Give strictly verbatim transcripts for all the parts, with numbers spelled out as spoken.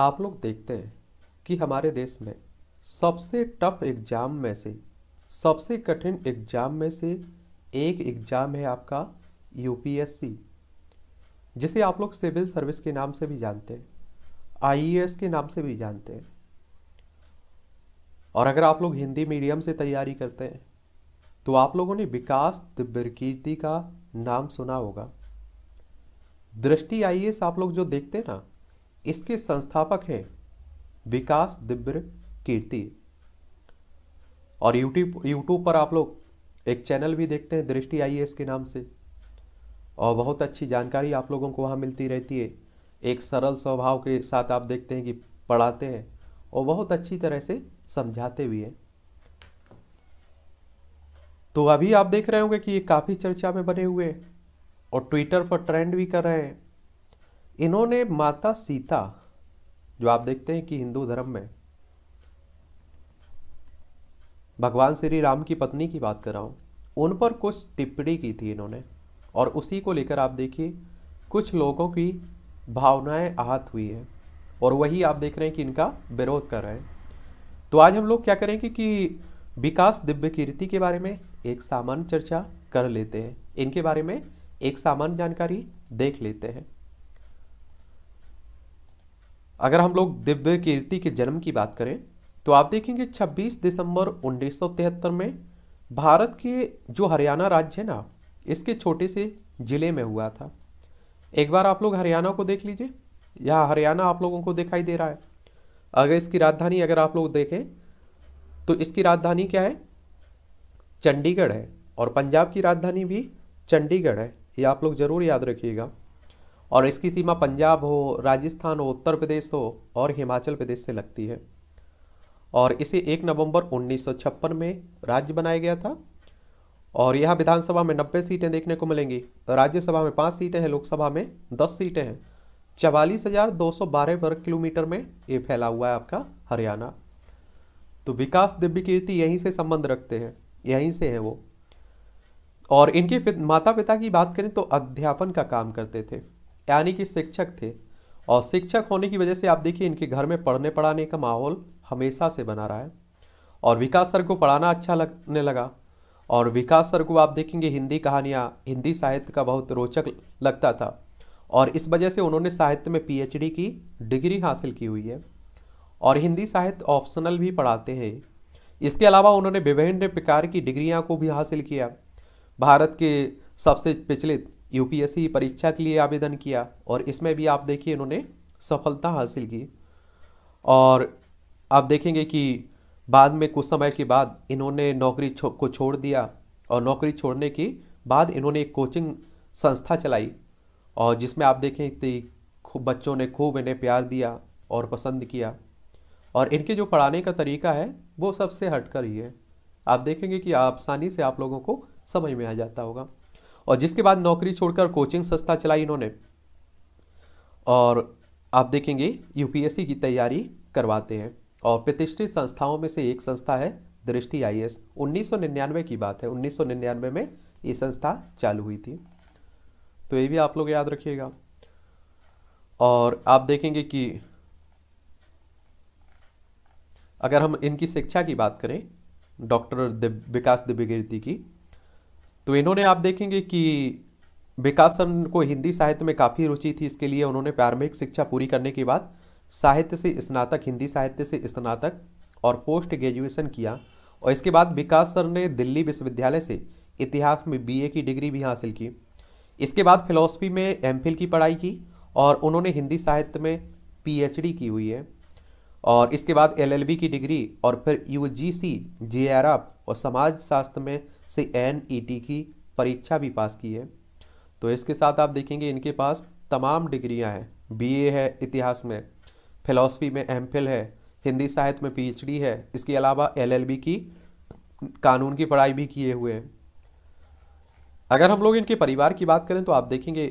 आप लोग देखते हैं कि हमारे देश में सबसे टफ एग्ज़ाम में से सबसे कठिन एग्ज़ाम में से एक एग्ज़ाम है आपका यू पी एस सी, जिसे आप लोग सिविल सर्विस के नाम से भी जानते हैं, आई ए एस के नाम से भी जानते हैं। और अगर आप लोग हिंदी मीडियम से तैयारी करते हैं तो आप लोगों ने विकास दिव्यकीर्ति का नाम सुना होगा। दृष्टि आई ए एस आप लोग जो देखते हैं ना, इसके संस्थापक हैं विकास दिव्यकीर्ति। और यूट्यूब यूट्यूब पर आप लोग एक चैनल भी देखते हैं दृष्टि आई ए एस के नाम से, और बहुत अच्छी जानकारी आप लोगों को वहाँ मिलती रहती है। एक सरल स्वभाव के साथ आप देखते हैं कि पढ़ाते हैं और बहुत अच्छी तरह से समझाते भी हैं। तो अभी आप देख रहे होंगे कि ये काफ़ी चर्चा में बने हुए हैं और ट्विटर पर ट्रेंड भी कर रहे हैं। इन्होंने माता सीता, जो आप देखते हैं कि हिंदू धर्म में भगवान श्री राम की पत्नी की बात कर रहा हूँ, उन पर कुछ टिप्पणी की थी इन्होंने, और उसी को लेकर आप देखिए कुछ लोगों की भावनाएं आहत हुई है और वही आप देख रहे हैं कि इनका विरोध कर रहे हैं। तो आज हम लोग क्या करेंगे कि विकास दिव्यकीर्ति के बारे में एक सामान्य चर्चा कर लेते हैं, इनके बारे में एक सामान्य जानकारी देख लेते हैं। अगर हम लोग दिव्यकीर्ति के जन्म की बात करें तो आप देखेंगे छब्बीस दिसंबर उन्नीस सौ तिहत्तर में भारत के जो हरियाणा राज्य है ना, इसके छोटे से ज़िले में हुआ था। एक बार आप लोग हरियाणा को देख लीजिए, यहाँ हरियाणा आप लोगों को दिखाई दे रहा है। अगर इसकी राजधानी अगर आप लोग देखें तो इसकी राजधानी क्या है, चंडीगढ़ है, और पंजाब की राजधानी भी चंडीगढ़ है, ये आप लोग ज़रूर याद रखिएगा। और इसकी सीमा पंजाब हो, राजस्थान हो, उत्तर प्रदेश हो और हिमाचल प्रदेश से लगती है। और इसे एक नवंबर उन्नीस सौ छप्पन में राज्य बनाया गया था। और यहाँ विधानसभा में नब्बे सीटें देखने को मिलेंगी, राज्यसभा में पाँच सीटें हैं, लोकसभा में दस सीटें हैं। चवालीस हज़ार दो सौ बारह वर्ग किलोमीटर में ये फैला हुआ है आपका हरियाणा। तो विकास दिव्यकीर्ति यहीं से संबंध रखते हैं, यहीं से हैं वो। और इनके माता पिता की बात करें तो अध्यापन का काम करते थे, यानी कि शिक्षक थे। और शिक्षक होने की वजह से आप देखिए इनके घर में पढ़ने पढ़ाने का माहौल हमेशा से बना रहा है। और विकास सर को पढ़ाना अच्छा लगने लगा, और विकास सर को आप देखेंगे हिंदी कहानियाँ, हिंदी साहित्य का बहुत रोचक लगता था, और इस वजह से उन्होंने साहित्य में पी एच डी की डिग्री हासिल की हुई है। और हिंदी साहित्य ऑप्शनल भी पढ़ाते हैं। इसके अलावा उन्होंने विभिन्न प्रकार की डिग्रियां को भी हासिल किया। भारत के सबसे पिछले यू पी एस सी परीक्षा के लिए आवेदन किया और इसमें भी आप देखिए इन्होंने सफलता हासिल की। और आप देखेंगे कि बाद में कुछ समय के बाद इन्होंने नौकरी छो, को छोड़ दिया, और नौकरी छोड़ने के बाद इन्होंने एक कोचिंग संस्था चलाई, और जिसमें आप देखें कि बच्चों ने खूब इन्हें प्यार दिया और पसंद किया। और इनके जो पढ़ाने का तरीका है वो सबसे हटकर ही है, आप देखेंगे कि आसानी से आप लोगों को समझ में आ जाता होगा। और जिसके बाद नौकरी छोड़कर कोचिंग संस्था चलाई इन्होंने, और आप देखेंगे यू पी एस सी की तैयारी करवाते हैं। और प्रतिष्ठित संस्थाओं में से एक संस्था है दृष्टि आई ए एस। उन्नीस सौ निन्यानवे की बात है, उन्नीस सौ निन्यानवे में ये संस्था चालू हुई थी, तो ये भी आप लोग याद रखिएगा। और आप देखेंगे कि अगर हम इनकी शिक्षा की बात करें डॉक्टर विकास दिव्यकीर्ति की, तो इन्होंने आप देखेंगे कि विकास सर को हिंदी साहित्य में काफ़ी रुचि थी, इसके लिए उन्होंने प्रारंभिक शिक्षा पूरी करने के बाद साहित्य से स्नातक, हिंदी साहित्य से स्नातक और पोस्ट ग्रेजुएशन किया। और इसके बाद विकास सर ने दिल्ली विश्वविद्यालय से इतिहास में बी ए की डिग्री भी हासिल की। इसके बाद फिलॉसफी में एम फिल की पढ़ाई की और उन्होंने हिंदी साहित्य में पी एच डी की हुई है। और इसके बाद एल एल बी की डिग्री और फिर U G C, J R F और समाजशास्त्र में से एन ई टी की परीक्षा भी पास की है। तो इसके साथ आप देखेंगे इनके पास तमाम डिग्रियां हैं, बी ए है इतिहास में, फिलॉसफी में एम फिल है, हिंदी साहित्य में पी एच डी है, इसके अलावा एल एल बी की कानून की पढ़ाई भी किए हुए हैं। अगर हम लोग इनके परिवार की बात करें तो आप देखेंगे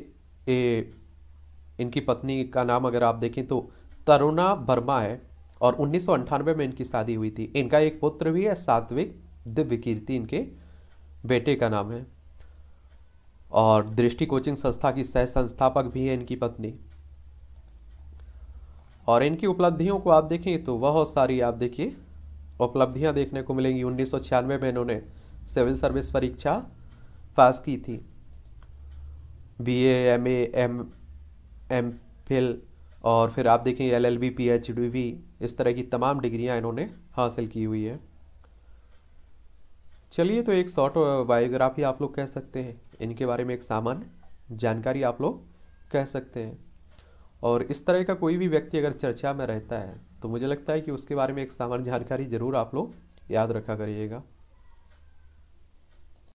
ए, इनकी पत्नी का नाम अगर आप देखें तो तरुणा वर्मा है, और उन्नीस सौ अंठानवे में इनकी शादी हुई थी। इनका एक पुत्र भी है, सात्विक दिव्यकीर्ति इनके बेटे का नाम है। और दृष्टि कोचिंग संस्था की सह संस्थापक भी है इनकी पत्नी। और इनकी उपलब्धियों को आप देखें तो बहुत सारी आप देखिए उपलब्धियां देखने को मिलेंगी। उन्नीस सौ छियानवे में इन्होंने सिविल सर्विस परीक्षा पास की थी। B A M A M एम फिल और फिर आप देखें L L B P H D भी, इस तरह की तमाम डिग्रियां इन्होंने हासिल की हुई है। चलिए तो एक शॉर्ट बायोग्राफी आप लोग कह सकते हैं, इनके बारे में एक सामान्य जानकारी आप लोग कह सकते हैं। और इस तरह का कोई भी व्यक्ति अगर चर्चा में रहता है तो मुझे लगता है कि उसके बारे में एक सामान्य जानकारी जरूर आप लोग याद रखा करिएगा।